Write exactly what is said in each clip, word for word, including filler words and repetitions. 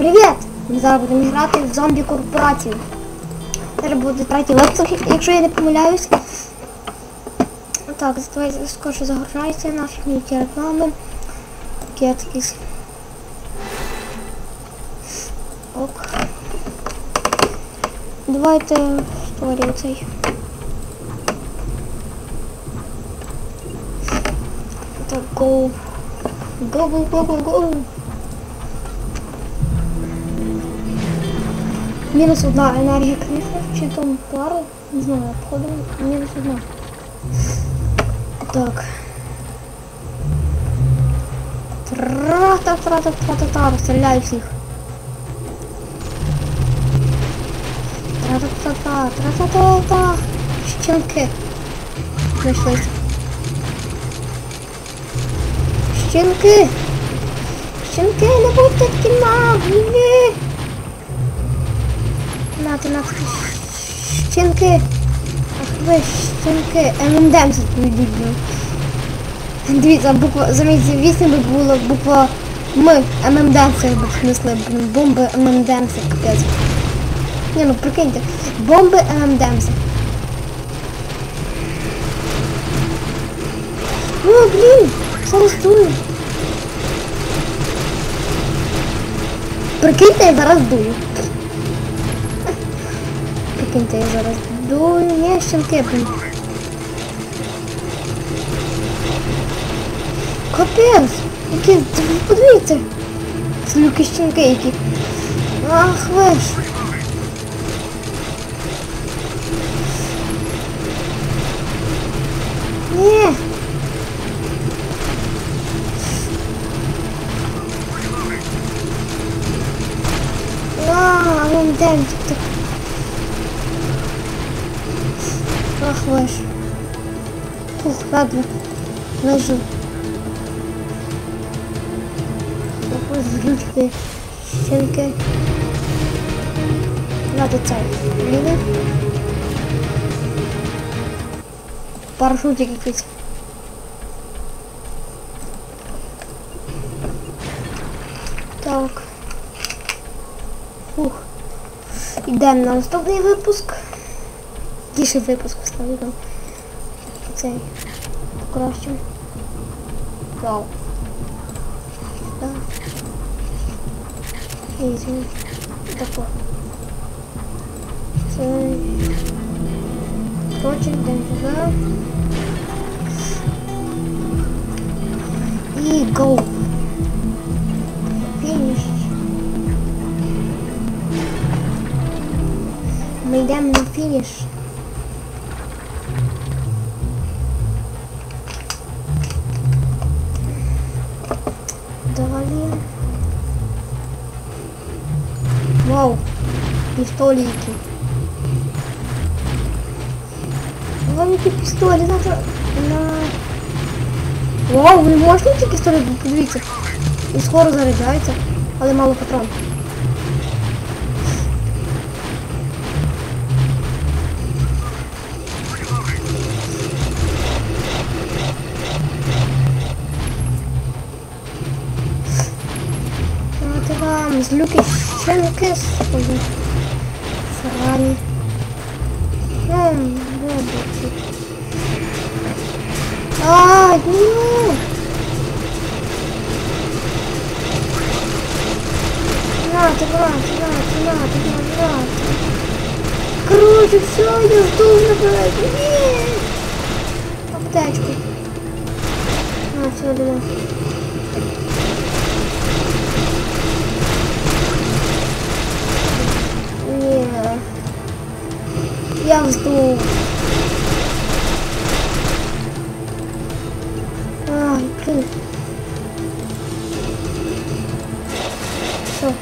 Привіт! Ми зараз будемо грати в зомбі-корпорацію. Зараз буде третій випуск, якщо я не помиляюсь. Так, давайте скоріше загружається наші ніякі реклами. Пакет із... Ок. Давайте створюємо цей. Так, go. Go, go, go, go, go. Мінус одна енергія, звісно, чи там пару, не знаю, обходимо, мінус одна. Так. Тра-та-та-та-та-та-та, розстріляю всіх. Тра-та-та-та, тра-та-та-та, щенки. Знайшлися. Щенки! Щенки, не будьте такі наглі! Нати, нати, щенки! Ах ви, щенки! ем енд емс відповідні. Дивіться, буква, замість вісім би була буква М. ем енд емс би принесли. Бомби ем енд емс, капець. Ні, ну прикиньте. Бомби ем енд емс. О, блін! Все роздую. Прикиньте, я зараз дую. Прикиньте, я зараз дую. Ні, щенки, блін. Капець! Які, подивіться! Слюки щенки які. Ах, ви ж! Ні! Ааа, вон день так. Ах, ви ж! Фух, ладно. Лежу. Зручки, щенки. Надо цей ліни. Парашутик якийсь. Так. Фух. Йдемо на наступний випуск. Тіший випуск встановимо. Цей. Покращим. Вау. Так. Извините, такое. Короче, идем туда. И go. Финиш. Мы идем на финиш. Давай. Вау, пистолики. Вам эти пистоли надо на... Вау, вы можете эти пистоли, подивіться. І скоро заряджається, але мало патрон. Давайте вам з люки. Щенки, сходи, срані. Хм, роботи. Ааа, ні! Нати, нати, нати, нати, нати. Короче, все, я жду, набирайте. Ні! Аптечку. А, все, давай. Я вздув. Ай, блин. Все.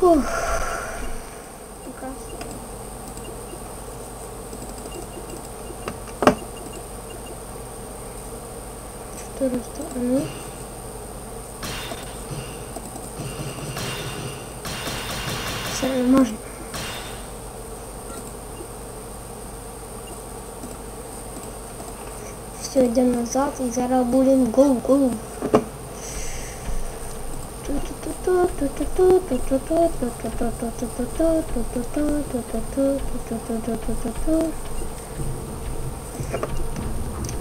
Фух. Четыре стороны. Все, можно. Все, идем назад и зараз будем гол-гол. Тут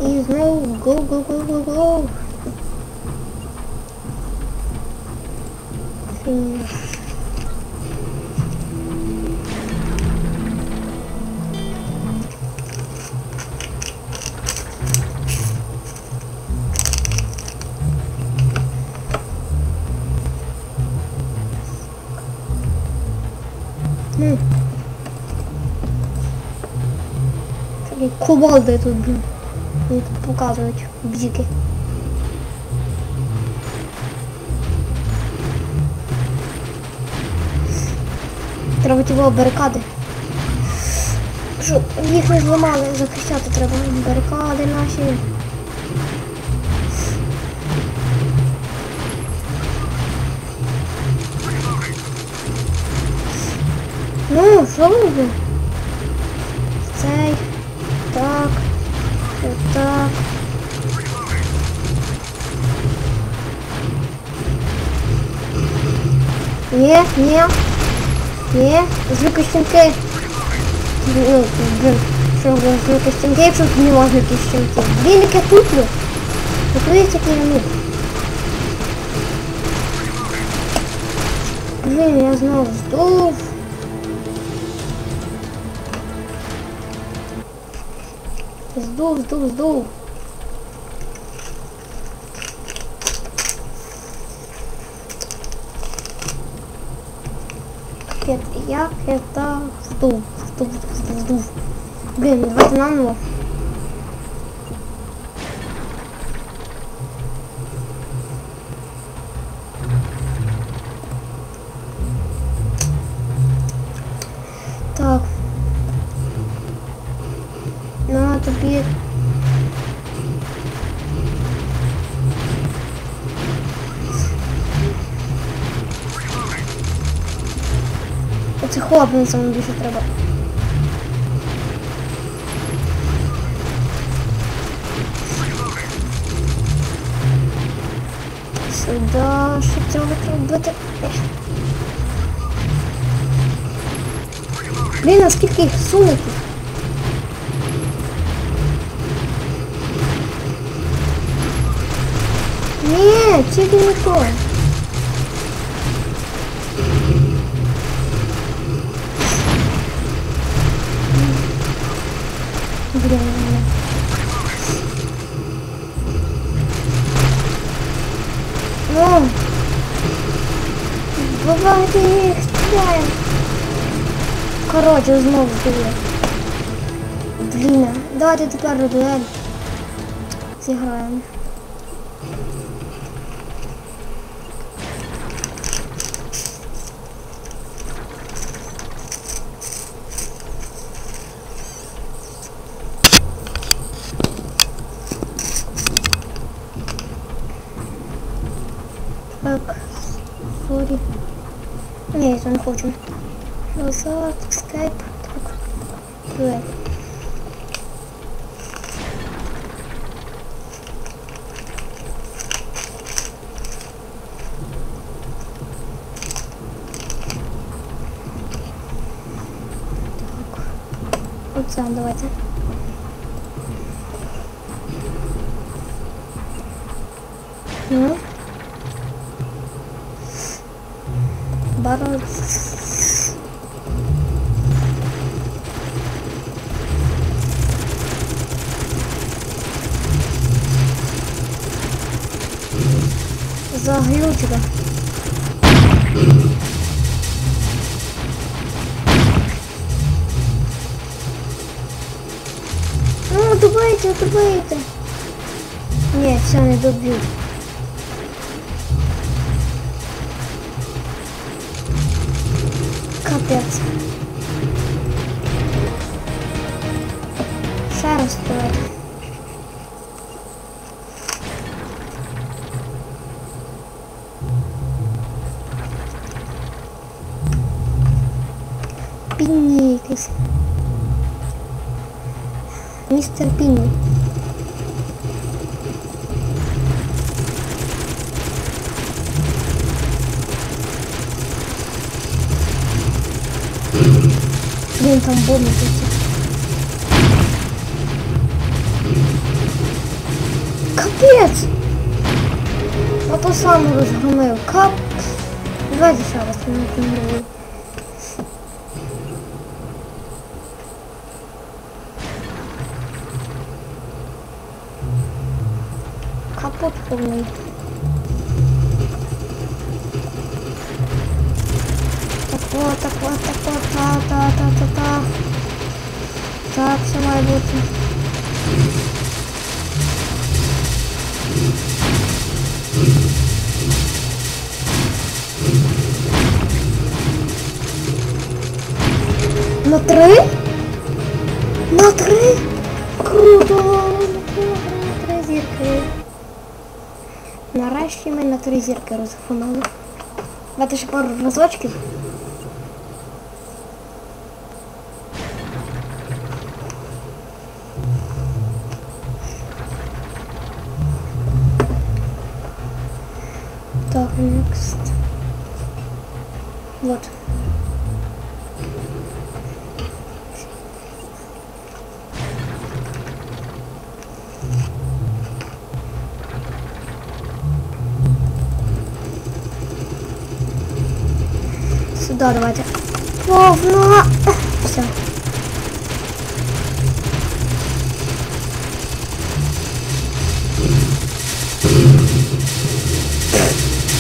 І знову гоу-гоу-гоу-гоу-гоу. Такие кувалды тут, блин, мне тут показывают бзики. Треба тіво барикади. Щоб їх не зламали, захищати треба барикади наші. Ну, що робимо? Цей, так, отак. Є, є. Є, звуки стінки. Ну, блин, що було звуки стінки, якщо тут нема звуки стінки. Блін, як я туплю. Покривіться, як я міг. Блин, я знову здув. Здув, здув, здув. Як я так здув, здув, здув, здув. Блін, давайте наново. Так. На тобі. Це холодно, це мені більше треба. Сюди, що треба робити? Блін, а скільки їх сумок? Ні, тільки не то. О! Бувайте їх стріляємо! Коротше, знову збили. Блін, давайте тепер дуель зіграємо. Так, сорі. Ні, я це не хочу. Назад, скайп. Так, дуель. Так. Оце, давайте. Ну. Барон. Заглючила. Ну, добийте, добийте. Ні, все, не доб'ю. Капець. Ще раз давай. Пінні якийсь. Містер Пінні. там больно зайти. Капец! А то сам разгромил. Кап... Давай еще раз на этом. Капот полный. Вот так, вот так, вот так, так, так, так, так. Так, все мое будет. На три? На три? Круто! На три зірки. Нарешті ми на три зірки розфунали. Давайте ще пару разочків. Так, next. Вот. Сюда давайте. Ровно. Все.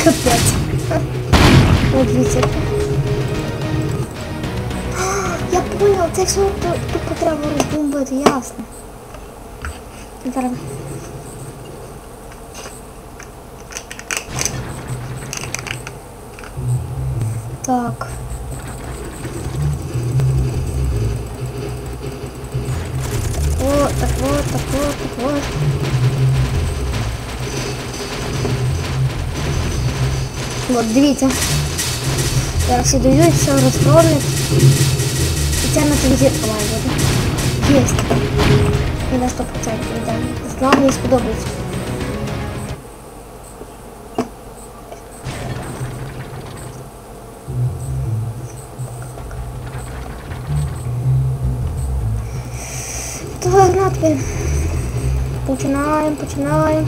Капец. Вот видите. Я понял, це все тупо треба розбомбити, ясно. Зараз. Так. Вот, так вот, так вот, так вот. Вот, дивіться. Зараз всі дойдуть, все розкроють. І це на телевізір буде. Єсть. І на сто процентів віддам. Главне, сподобається. Давай, гнатки. Починаємо, починаємо.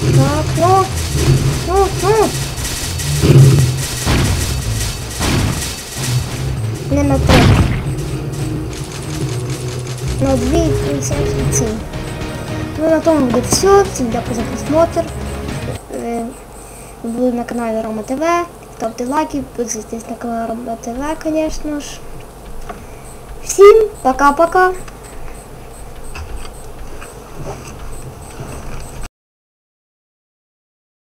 Так, ну, ну, ну. Не на три. На дві, три, сім, сім. Ну, на тому буде все. Всім дякую за просмотр. Ви були на каналі Рома ТВ. Ставте лайки, підписуйтесь на канал Рома ТВ, звісно ж. Всім пока-пока.